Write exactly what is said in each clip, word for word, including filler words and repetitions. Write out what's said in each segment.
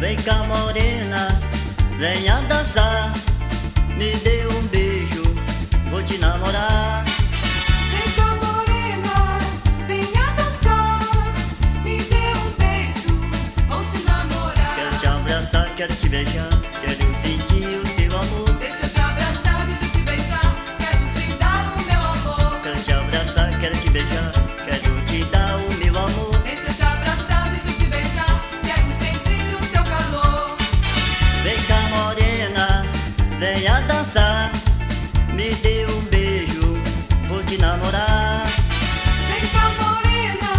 Vem cá morena, venha dançar, me dê um beijo, vou te namorar. Vem cá morena, venha dançar, me dê um beijo, vou te namorar. Quero te abraçar, quero te beijar, quero sentir o teu amor. Deixa eu te abraçar, deixa eu te beijar, quero te dar o meu amor. Quero te abraçar, quero te beijar, quero te dar o meu amor. Deixa eu te abraçar, deixa eu te beijar, quero sentir o teu calor. Vem cá morena, venha dançar, me dê um beijo, vou te namorar. Vem cá morena,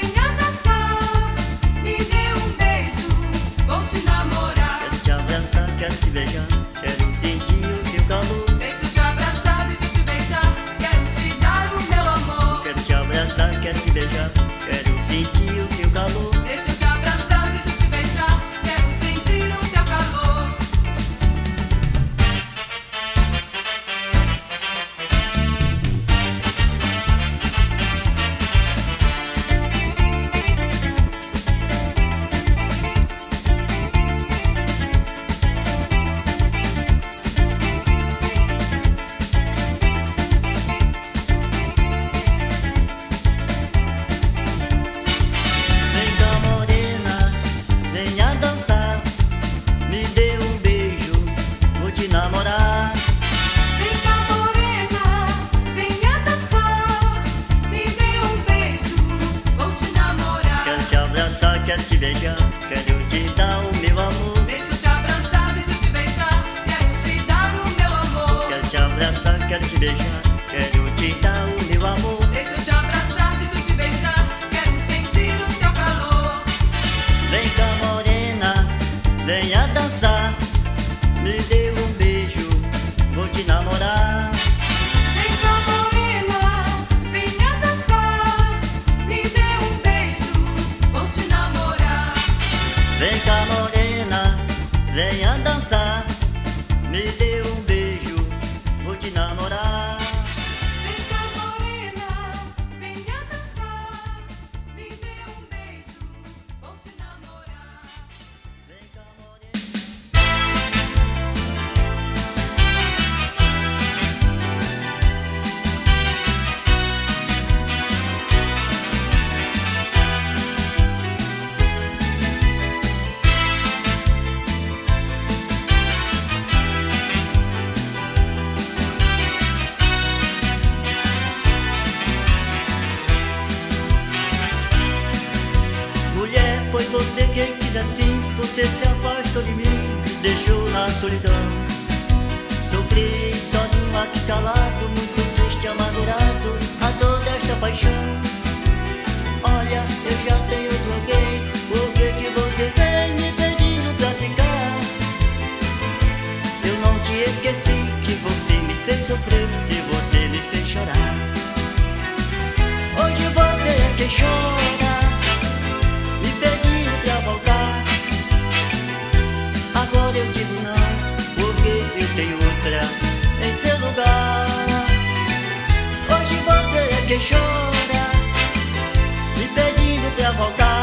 venha dançar, me dê um beijo, vou te namorar. Quero te abraçar, quero te beijar, quero sentir o teu calor. Deixa eu te abraçar, deixa eu te beijar, quero te dar o meu amor. Quero te abraçar, quero te beijar, quero sentir o teu calor. Deixa eu te abraçar, deixa eu te beijar, quero sentir o teu calor. Vem cá morena, venha dançar, me dê um beijo, vou te namorar. Vem cá morena, venha dançar, me dê um beijo, vou te namorar. Quero te abraçar, quero te beijar, quero te dar o meu amor. Deixa eu te abraçar, deixa eu te beijar, quero te dar o meu amor. Quero te abraçar, quero te beijar, quero te dar o meu amor. Deixa eu te abraçar, deixa eu te beijar, quero sentir o teu calor. Vem cá morena, venha dançar, me dê um beijo, vou te namorar. Vem cá morena, venha dançar, me dê um beijo, vou te namorar. Vem cá morena, venha dançar, me dê um beijo, vou te namorar. Vem cá morena, venha dançar, me dê um beijo, vou te namorar. Vem cá morena. Mulher, foi você quem quis assim, você se afastou de mim, me deixou na solidão. Sofri sozinho aqui calado, muito triste, amargurado, a dor desta paixão. Olha, eu já tenho outro alguém, por que que você vem me pedindo pra ficar? Eu não te esqueci, que você me fez sofrer, que você me fez chorar. Hoje você é quem chora, me pedindo pra voltar. Agora eu digo não, porque eu tenho outra em seu lugar.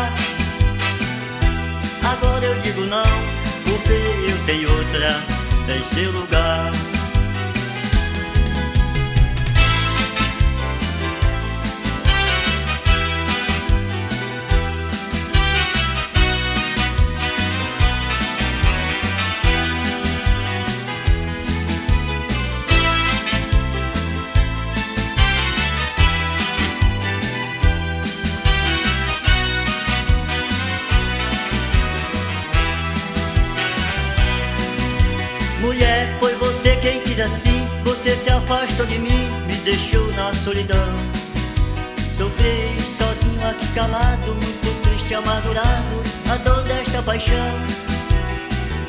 Hoje você é quem chora, me pedindo pra voltar. Agora eu digo não, porque eu tenho outra em seu lugar. Mulher, foi você quem quis assim, você se afastou de mim, me deixou na solidão. Sofri sozinho aqui calado, muito triste, amargurado, a dor desta paixão.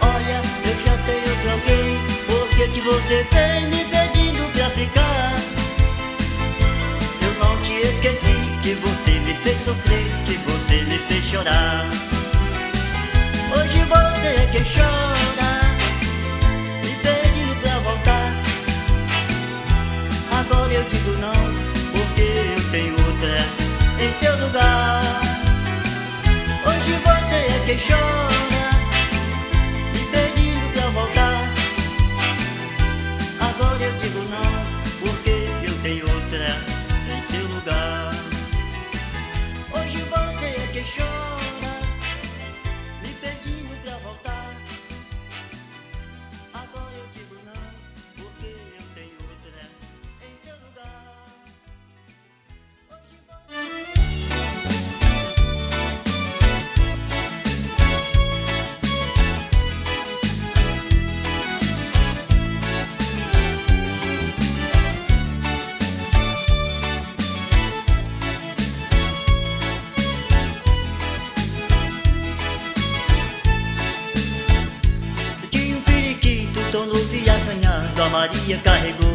Olha, eu já tenho outro alguém, por que que você vem me pedindo pra ficar? Eu não te esqueci, que você me fez sofrer, que você me fez chorar. Hoje você é quem chora, agora eu digo não, porque eu tenho outra em seu lugar. Hoje você é quem chora, Maria carregou.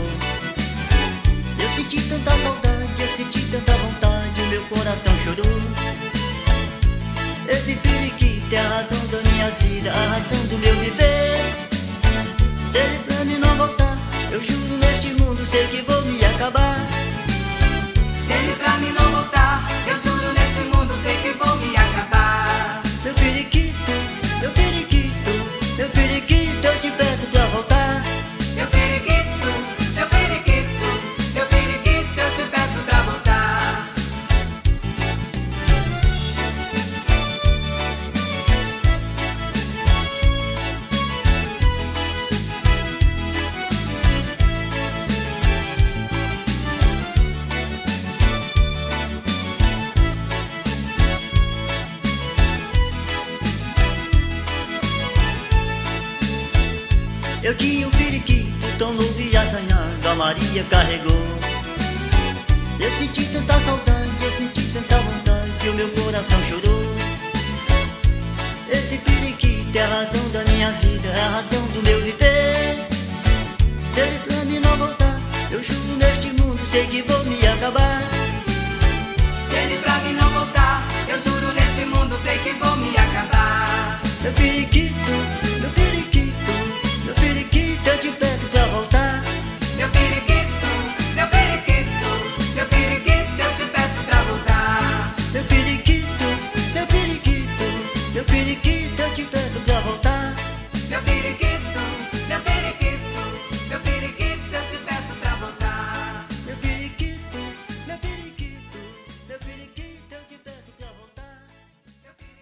Eu senti tanta saudade, eu senti tanta vontade, o meu coração chorou. Esse periquito é a razão da minha vida, a razão do meu viver. Se ele pra mim não voltar, eu juro neste mundo, sei que vou me acabar. Se ele pra mim não voltar, eu juro neste mundo, sei que vou me acabar. Meu periquito, meu periquito, meu periquito, eu te peço pra voltar. Meu periquito, meu periquito, meu periquito, eu te peço pra voltar. Eu tinha um periquito tão novo e assanhado, a Maria carregou. Eu senti tanta saudade, eu senti tanta vontade, que o meu coração chorou. Esse periquito é a razão da minha vida, é a razão do meu viver. Se ele pra mim não voltar, eu juro neste mundo, sei que vou me acabar. Se ele pra mim não voltar, eu juro neste mundo, sei que vou me acabar. Meu periquito, meu periquito, meu periquito, eu te peço pra voltar. Meu periquito, meu periquito, meu periquito, eu te peço pra voltar. Meu periquito, meu periquito, meu periquito, eu te peço pra voltar. Meu periquito, meu periquito, meu periquito, eu te peço pra voltar. Meu periquito, meu periquito, meu periquito, eu te peço pra voltar. Meu periquito.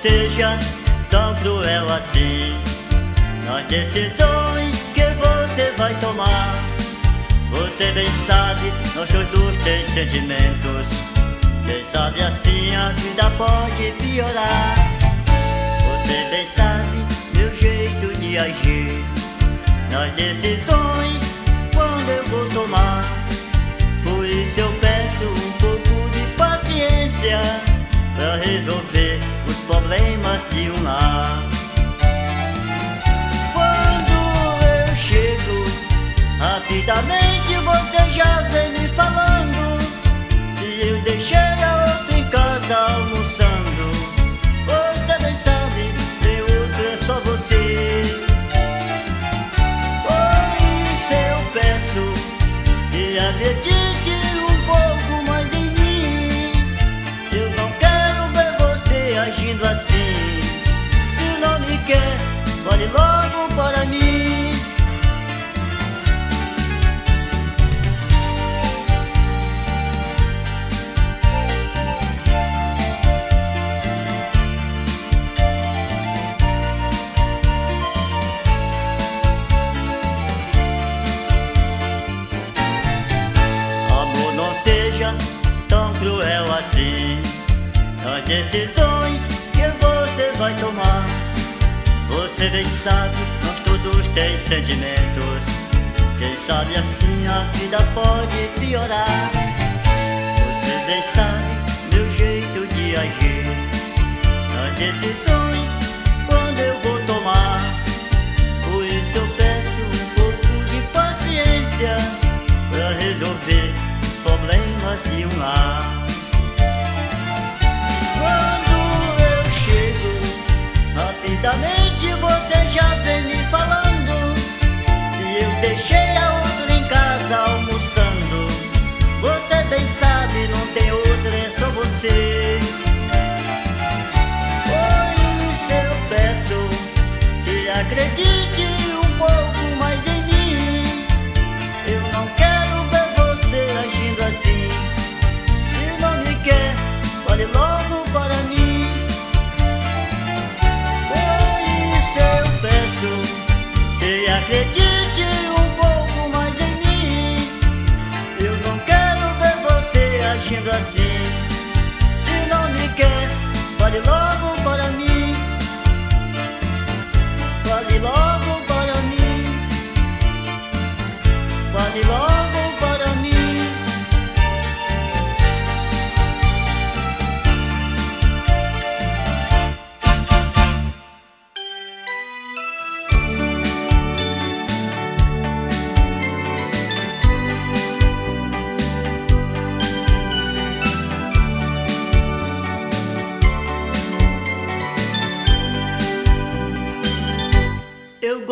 Seja tão cruel assim nas decisões que você vai tomar. Você bem sabe, nós dois tem sentimentos. Quem sabe assim a vida pode piorar. Você bem sabe meu jeito de agir nas decisões quando eu vou tomar. Por isso eu peço um pouco de paciência pra resolver problemas de um lar. Quando eu chego, rapidamente você já vem me falando se eu deixei a outra em casa almoçando. Você bem sabe, meu outro é só você. Por isso eu peço que acredite um pouco mais em mim. Eu não quero ver você agindo assim. Se não me quer, fale logo para mim. Amor, não seja tão cruel assim nas decisões que você vai tomar. Você bem sabe, nós todos tem sentimentos. Quem sabe assim a vida pode piorar. Você bem sabe meu jeito de agir nas decisões quando eu vou tomar. Por isso eu peço um pouco de paciência pra resolver os problemas de um lar. Rapidamente você já vem me falando se eu deixei a outra em casa almoçando. Você bem sabe, não tem outra, é só você. Por isso eu peço que acredite um pouco mais em mim. Eu não quero ver você agindo assim.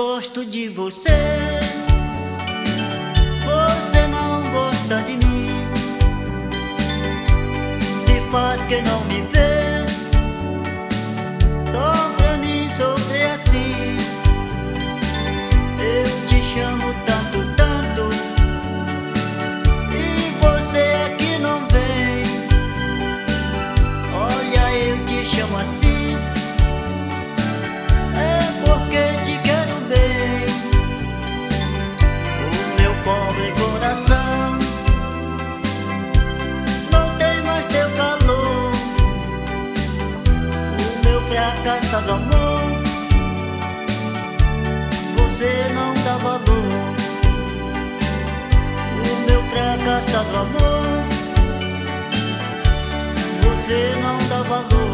gosto de você, você não gosta de mim, se faz que não me vê, só pra mim sofrer assim. Eu te chamo tanto, tanto, e você é que não vem. Olha, eu te chamo assim, fracassado amor, você não dá valor. O meu fracassado amor, você não dá valor.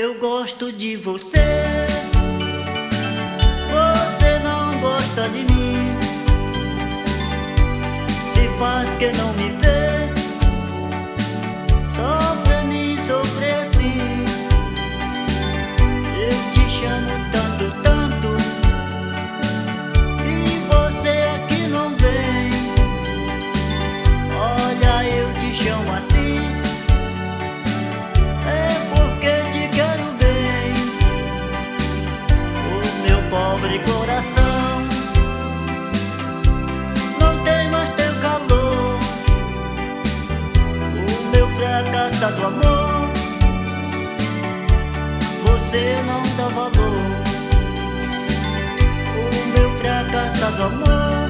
Eu gosto de você, você não gosta de mim, se faz que não me vê, só pra mim sofrer assim. Eu te chamo tanto, tanto, e você aqui não vem. Olha, eu te chamo assim, pobre coração, não tem mais teu calor. O meu fracassado amor, você não dá valor. O meu fracassado amor,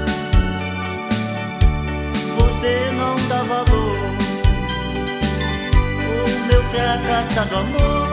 você não dá valor. O meu fracassado amor,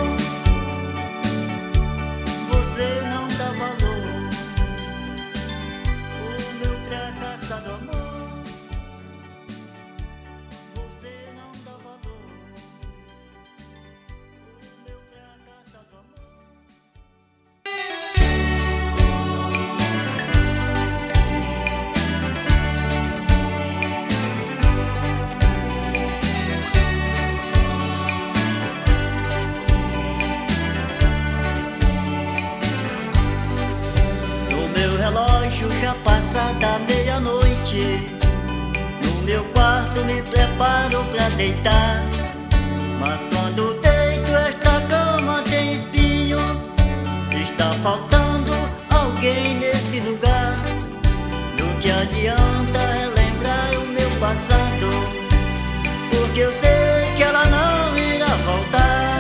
da meia-noite, no meu quarto me preparo pra deitar, mas quando deito esta cama tem espinho, está faltando alguém nesse lugar. Do que adianta relembrar o meu passado, porque eu sei que ela não irá voltar.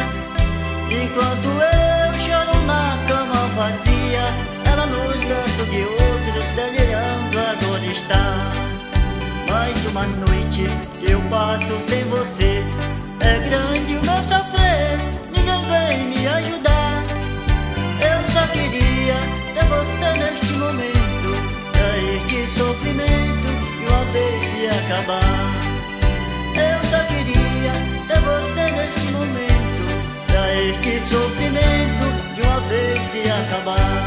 Enquanto eu choro na cama vazia, ela nos braços de ouro delirando agora está. Mais uma noite eu passo sem você, é grande o meu sofrer, ninguém vem me ajudar. Eu só queria ter você neste momento, pra este sofrimento de uma vez se acabar. Eu só queria ter você neste momento, pra este sofrimento de uma vez se acabar.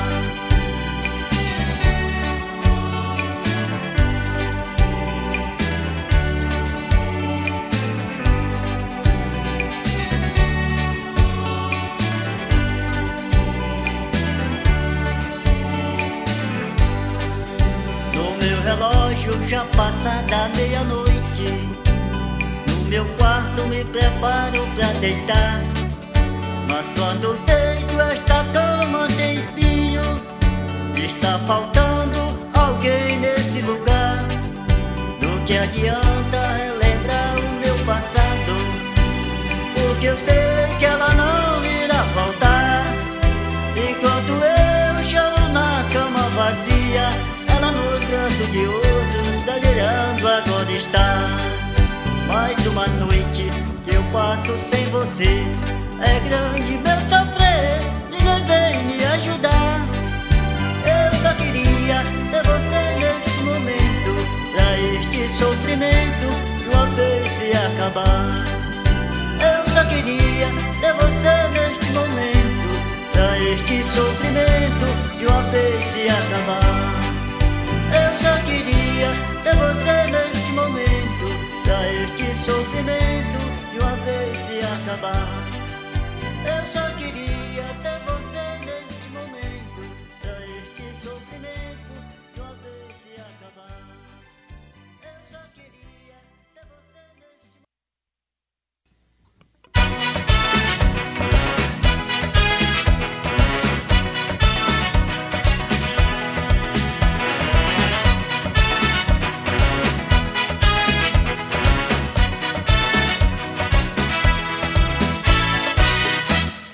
Já passa da meia-noite, no meu quarto me preparo pra deitar, mas quando deito esta cama tem espinho, está faltando alguém nesse lugar. Do que adianta relembrar o meu passado, porque eu sei que ela não irá voltar. Enquanto eu choro na cama vazia, ela nos braços de ouro agora está. Mais uma noite eu passo sem você, é grande meu sofrer, ninguém vem me ajudar. Eu só queria ter você neste momento, pra este sofrimento de uma vez se acabar. Eu só queria ter você neste momento, pra vez que sofrimento de uma vez se acabar. Eu já queria ter você neste momento, pra este sofrimento de uma vez se acabar. Eu já queria ter você.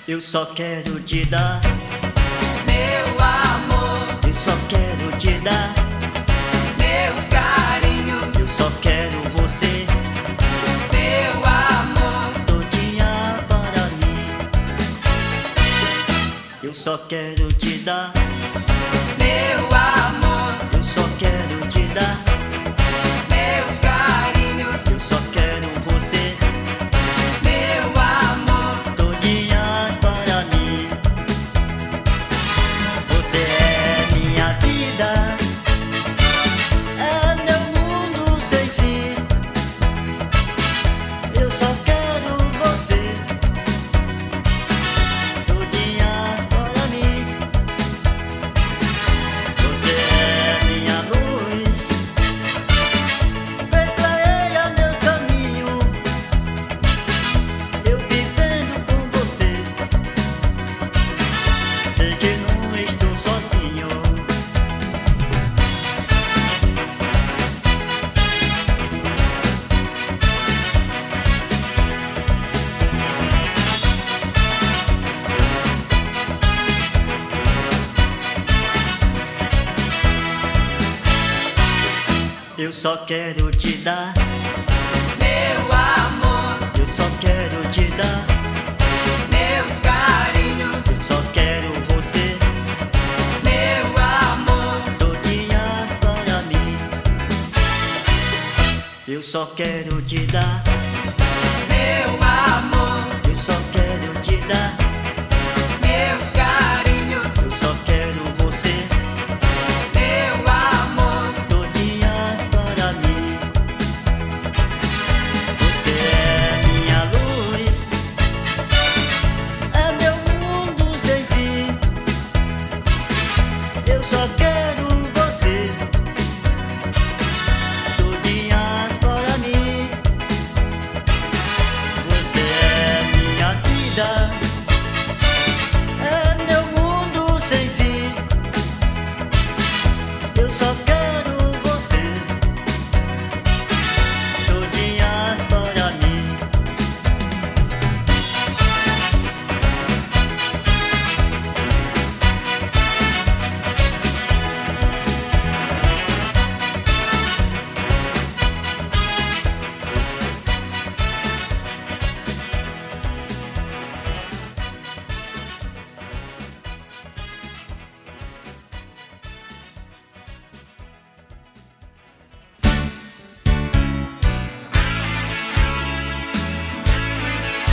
Eu só quero te dar meu amor. Eu só quero te dar meus carinhos. Eu só quero você, meu amor, todinha para mim. Eu só quero te dar meu amor. Eu só quero te dar meus carinhos. Eu só quero você, meu amor, todinha. Eu só quero te dar meu amor. Eu só quero te dar meus carinhos. Eu só quero você, meu amor, todinha para mim. Eu só quero te dar meu amor. Eu só quero te dar meus carinhos. Eu só quero você, meu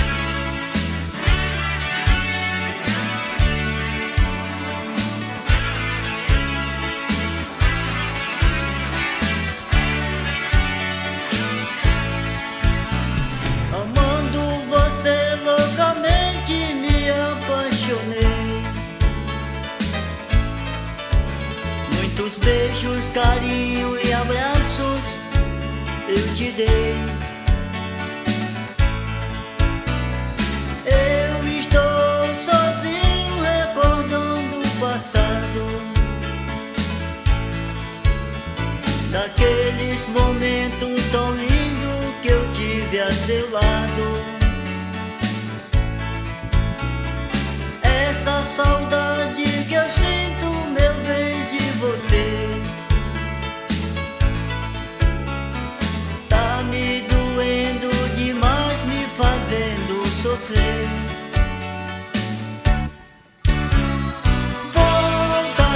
amor. Carinho e abraços eu te dei. Eu estou sozinho recordando o passado, daqueles momentos tão lindos que eu tive a seu lado. Essa saudade que eu sinto, meu bem, de você me doendo demais, me fazendo sofrer. Volta,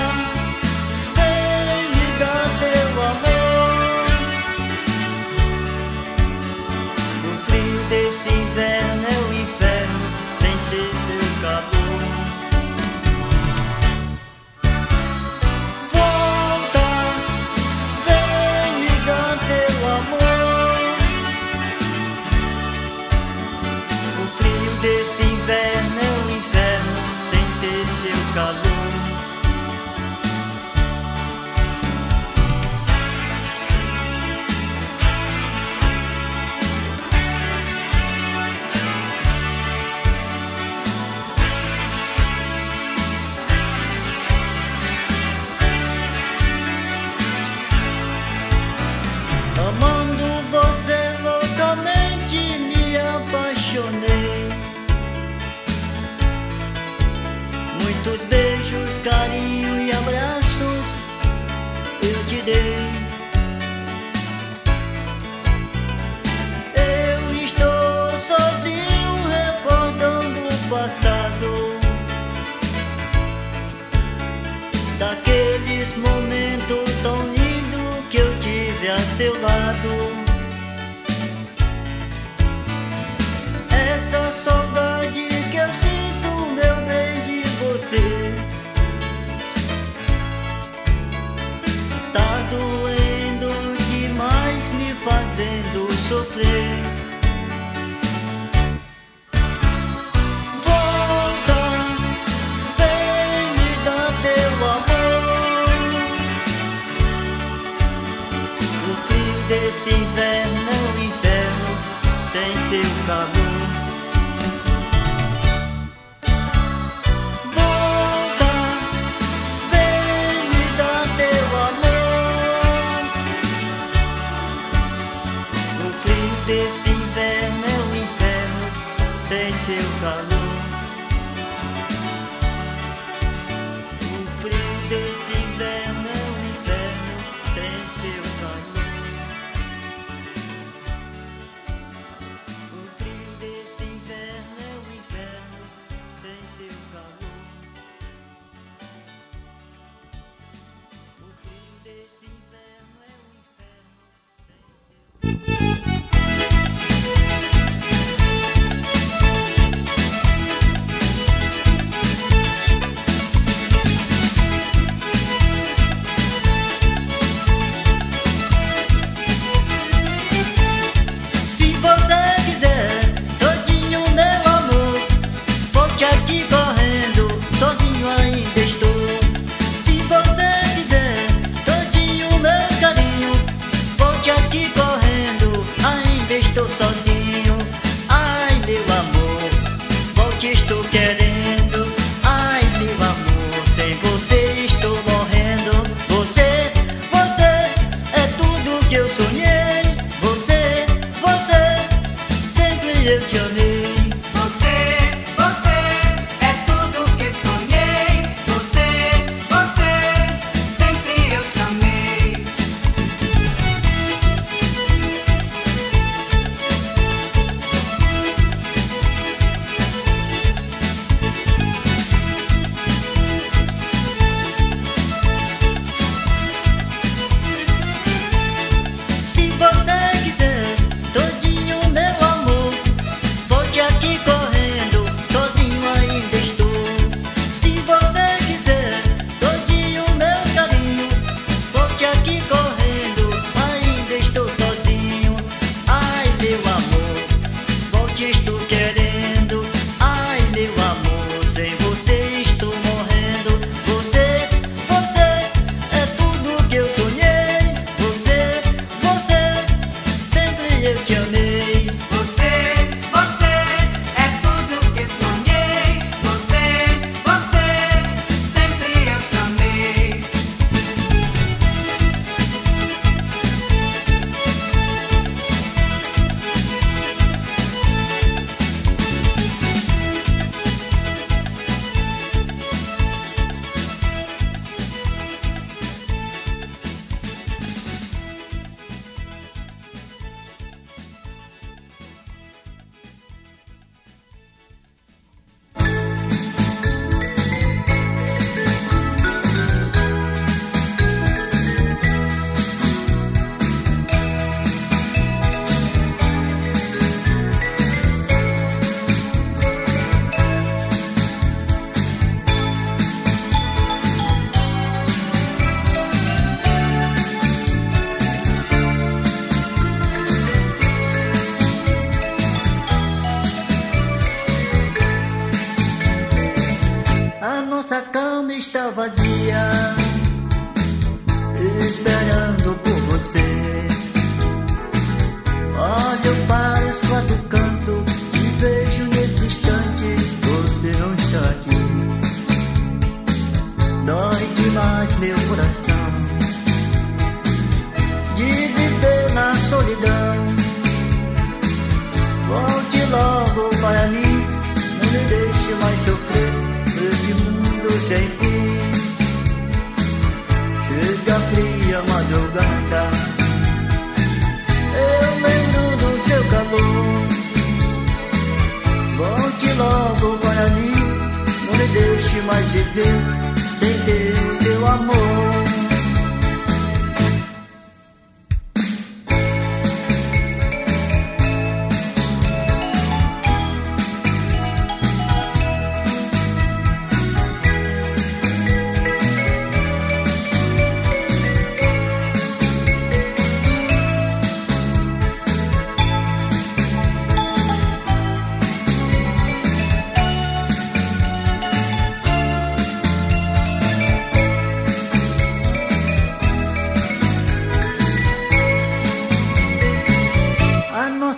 vem me dar teu amor. O frio desse inverno é o inferno sem ser teu calor.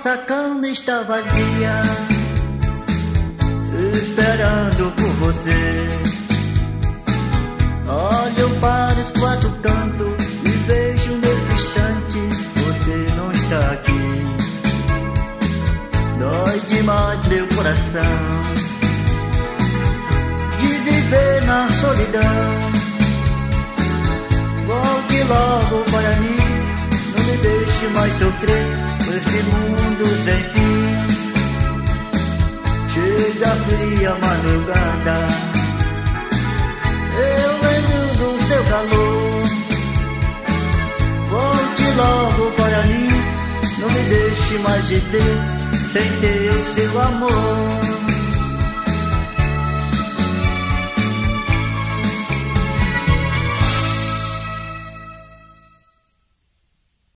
Sacana está vazia, esperando por você. Olho para os quatro cantos e vejo nesse instante você não está aqui. Dói demais meu coração de viver na solidão. Volte logo para mim, não me deixe mais sofrer por esse mundo sem fim. Chega a fria madrugada, eu lembro do seu calor. Volte logo para mim, não me deixe mais viver sem ter o seu amor.